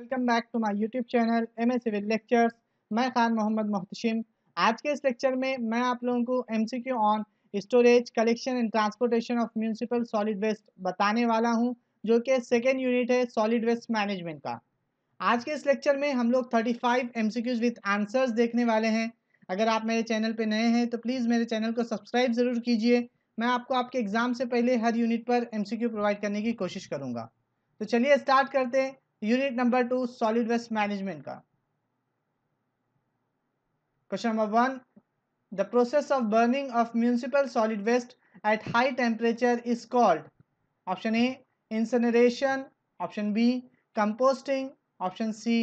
Welcome back to my YouTube channel MSWM lectures. मैं खान मोहम्मद मोहतशम। आज के इस लेक्चर में मैं आप लोगों को MCQ on storage collection and transportation of municipal solid waste बताने वाला हूं, जो कि सेकेंड यूनिट है सॉलिड वेस्ट मैनेजमेंट का। आज के इस लेक्चर में हम लोग 35 MCQs विद आंसर्स देखने वाले हैं। अगर आप मेरे चैनल पर नए हैं तो प्लीज़ मेरे चैनल को सब्सक्राइब ज़रूर कीजिए। मैं आपको आपके एग्ज़ाम से पहले हर यूनिट पर MCQ प्रोवाइड करने की कोशिश करूँगा। तो चलिए स्टार्ट करते हैं unit number 2 solid waste management का। Question number 1, the process of burning of municipal solid waste at high temperature is called. Option A incineration, option B composting, option C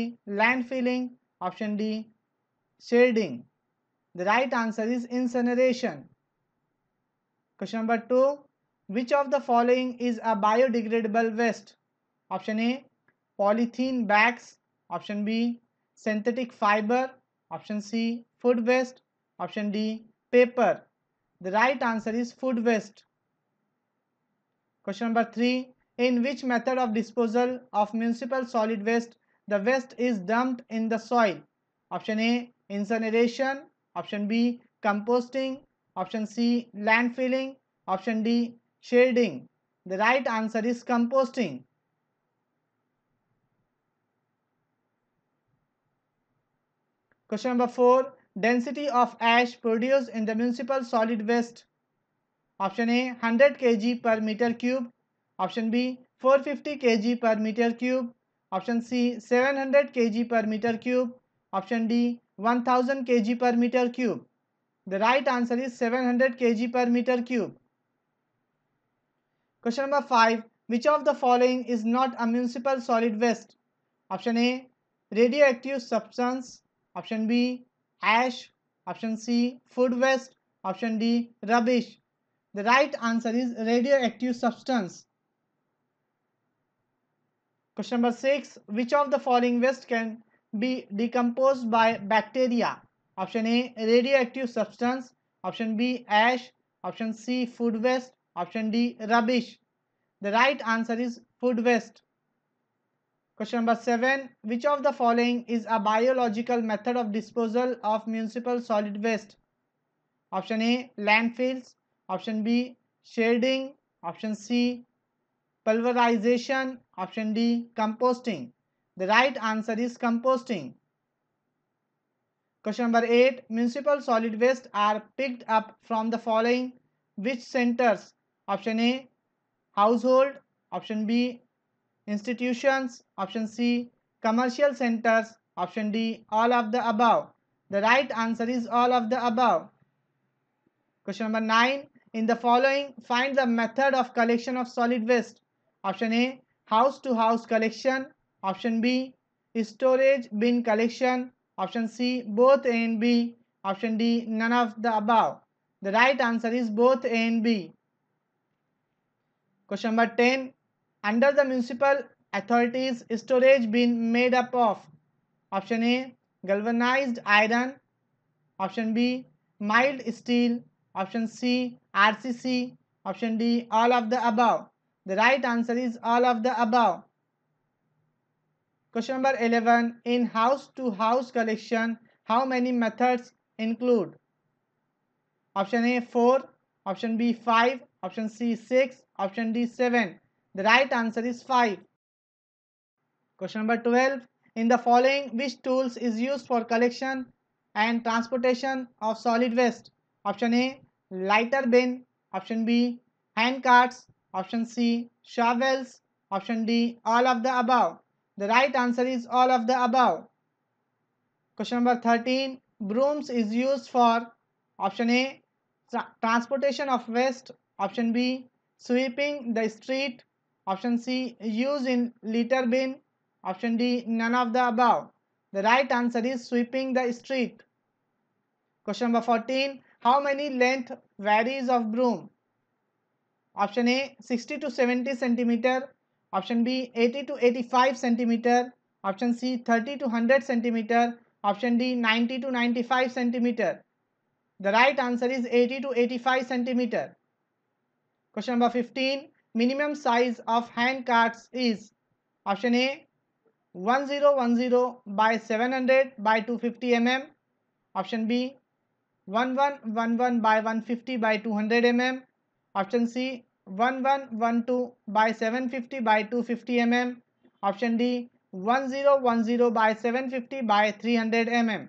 landfilling, option D shedding. The right answer is incineration. Question number 2, which of the following is a biodegradable waste. Option A polythene bags, option B synthetic fibre, option C food waste, option D paper. The right answer is food waste. Question number 3, in which method of disposal of municipal solid waste the waste is dumped in the soil. Option A incineration, option B composting, option C landfilling, option D shedding. The right answer is composting. Question number 4, density of ash produced in the municipal solid waste. Option A 100 kg per meter cube, option B 450 kg per meter cube, option C 700 kg per meter cube, option D 1000 kg per meter cube. The right answer is 700 kg per meter cube. Question number 5, which of the following is not a municipal solid waste? Option A radioactive substance, option B ash, option C food waste, option D rubbish. The right answer is radioactive substance. Question number 6, which of the following waste can be decompose by bacteria. Option A radioactive substance, option B ash, option C food waste, option D rubbish. The right answer is food waste. Question number 7, which of the following is a biological method of disposal of municipal solid waste? Option A landfills, option B shredding, option C pulverization, option D composting. The right answer is composting. Question number 8, municipal solid waste are picked up from the following which centers? Option A household, option B institutions, option C commercial centers, option D all of the above. The right answer is all of the above. Question number 9, in the following find the method of collection of solid waste. Option A house to house collection, option B storage bin collection, option C both A and B, option D none of the above. The right answer is both A and B. Question number 10, under the municipal authorities storage bin made up of. Option A galvanized iron, option B mild steel, option C RCC, option D all of the above. The right answer is all of the above. Question number 11, in house to house collection how many methods include? Option A 4, option B 5, option C 6, option D 7. The right answer is 5. Question number 12, in the following which tools is used for collection and transportation of solid waste? Option A lighter bin, option B hand carts, option C shovels, option D all of the above. The right answer is all of the above. Question number 13, brooms is used for. Option A transportation of waste, option B sweeping the street, option C used in litter bin, option D none of the above. The right answer is sweeping the street. Question number 14, how many length varies of broom? Option A 60 to 70 cm, option B 80 to 85 cm, option C 30 to 100 cm, option D 90 to 95 cm. The right answer is 80 to 85 cm. Question number 15, minimum size of hand carts is. Option A 1010 by 700 by 250 mm। Option B 1111 by 150 by 200 mm। Option C 1112 by 750 by 250 mm। Option D 1010 by 750 by 300 mm।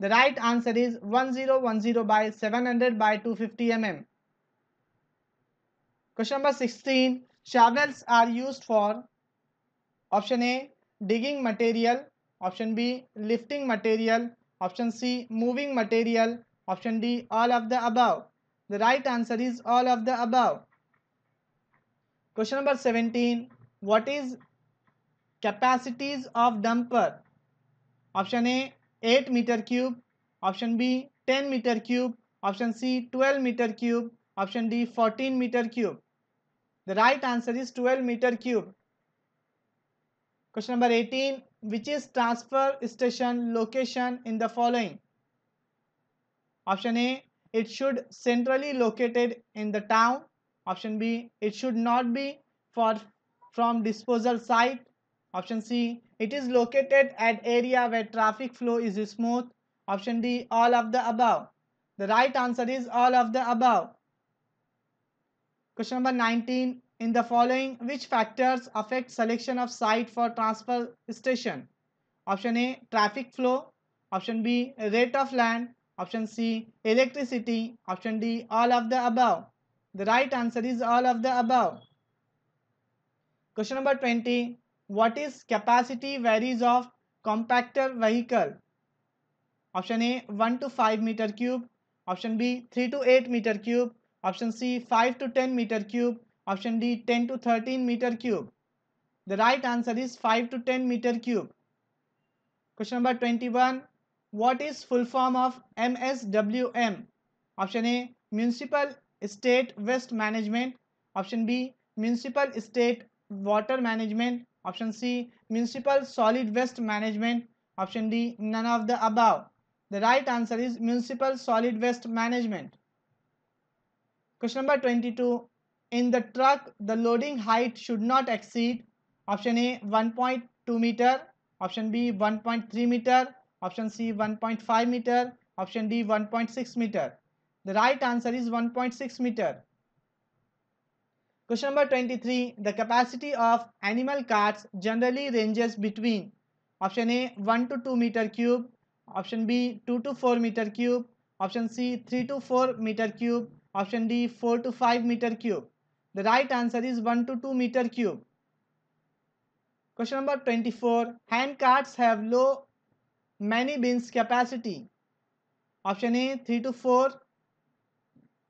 The right answer is 1010 by 700 by 250 mm। Question number 16. Shovels are used for option A digging material, option B lifting material, option C moving material, option D all of the above. The right answer is all of the above. Question number 17. What is capacities of dumper? Option A 8 meter cube, option B 10 meter cube, option C 12 meter cube, option D 14 meter cube. The right answer is 12 meter cube. Question number 18. Which is transfer station location in the following? Option A, it should centrally located in the town. Option B, it should not be far from disposal site. Option C, it is located at area where traffic flow is smooth. Option D, all of the above. The right answer is all of the above. Question number 19. In the following, which factors affect selection of site for transfer station? Option A, traffic flow. Option B, rate of land. Option C, electricity. Option D, all of the above. The right answer is all of the above. Question number 20. What is capacity varies of compactor vehicle? Option A 1 to 5 meter cube, option B 3 to 8 meter cube, option C 5 to 10 meter cube, option D 10 to 13 meter cube. The right answer is 5 to 10 meter cube. Question number 21. What is full form of MSWM? Option A Municipal State Waste Management, option B Municipal State Water Management, option C municipal solid waste management, option D none of the above. The right answer is municipal solid waste management. Question number 22. In the truck, the loading height should not exceed option A 1.2 meter, option B 1.3 meter, option C 1.5 meter, option D 1.6 meter. The right answer is 1.6 meter. Question number 23. The capacity of animal carts generally ranges between option A 1 to 2 meter cube, option B 2 to 4 meter cube, option C 3 to 4 meter cube, option D 4 to 5 meter cube. The right answer is 1 to 2 meter cube. Question number 24. Hand carts have low many bins capacity. Option A 3 to 4,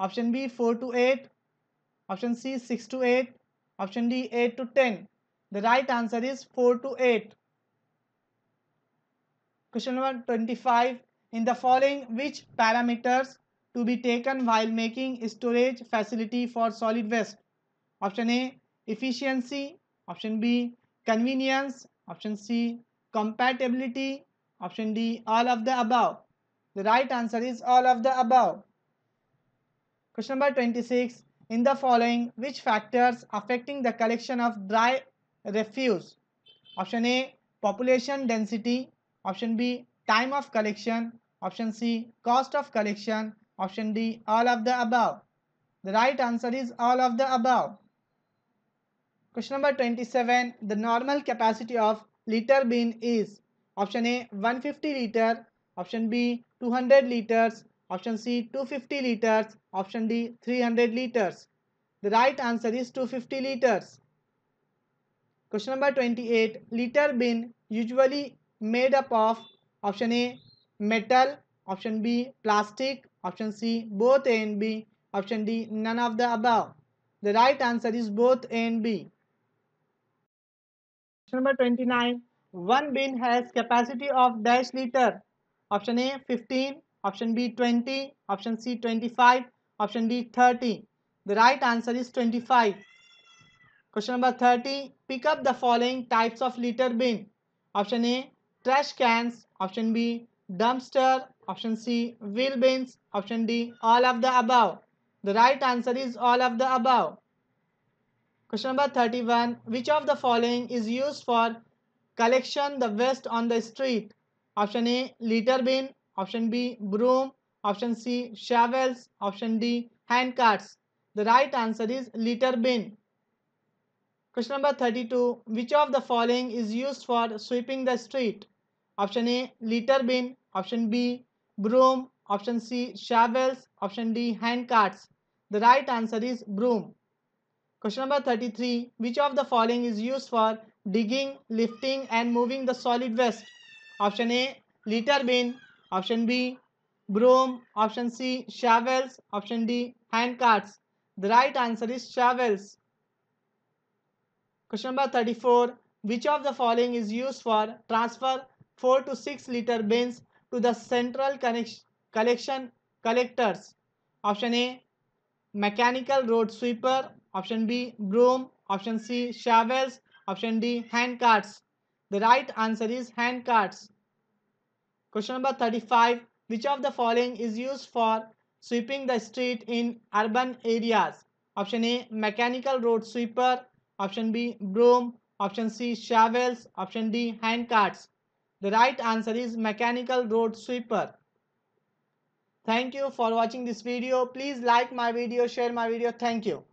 option B 4 to 8, option C 6 to 8, option D 8 to 10. The right answer is 4 to 8. Question number 25. In the following, which parameters to be taken while making storage facility for solid waste? Option A, efficiency, option B, convenience, option C, compatibility, option D, all of the above. The right answer is all of the above. Question number 26. In the following, which factors affecting the collection of dry refuse? Option A, population density, option B, time of collection, option C, cost of collection, option D, all of the above. The right answer is all of the above. Question number 27. The normal capacity of litter bin is option A, 150 liter, option B, 200 liters, option C 250 liters, option D 300 liters. The right answer is 250 liters. Question number 28. Litter bin usually made up of option A metal, option B plastic, option C both A and B, option D none of the above. The right answer is both A and B. Question number 29. One bin has capacity of dash liter. Option A 15, option B 20, option C 25, option D 30. The right answer is 25. Question number 30. Pick up the following types of litter bin. Option A, trash cans, option B, dumpster, option C, wheel bins, option D, all of the above. The right answer is all of the above. Question number 31. Which of the following is used for collection the waste on the street. Option A litter bin, option B broom, option C shovels, option D hand carts. The right answer is litter bin. Question number 32, which of the following is used for sweeping the street. Option A litter bin, option B broom, option C shovels, option D hand carts. The right answer is broom. Question number 33, which of the following is used for digging, lifting and moving the solid waste. Option A litter bin, option B broom, option C shovels, option D hand carts. The right answer is shovels. Question number 34, which of the following is used for transfer 4 to 6 liter bins to the central collection collectors. Option A mechanical road sweeper, option B broom, option C shovels, option D hand carts. The right answer is hand carts. Question number 35, which of the following is use for sweeping the street in urban areas. Option A mechanical road sweeper, option B broom, option C shovels, option D hand carts. The right answer is mechanical road sweeper. Thank you for watching this video. Please like my video, share my video. Thank you.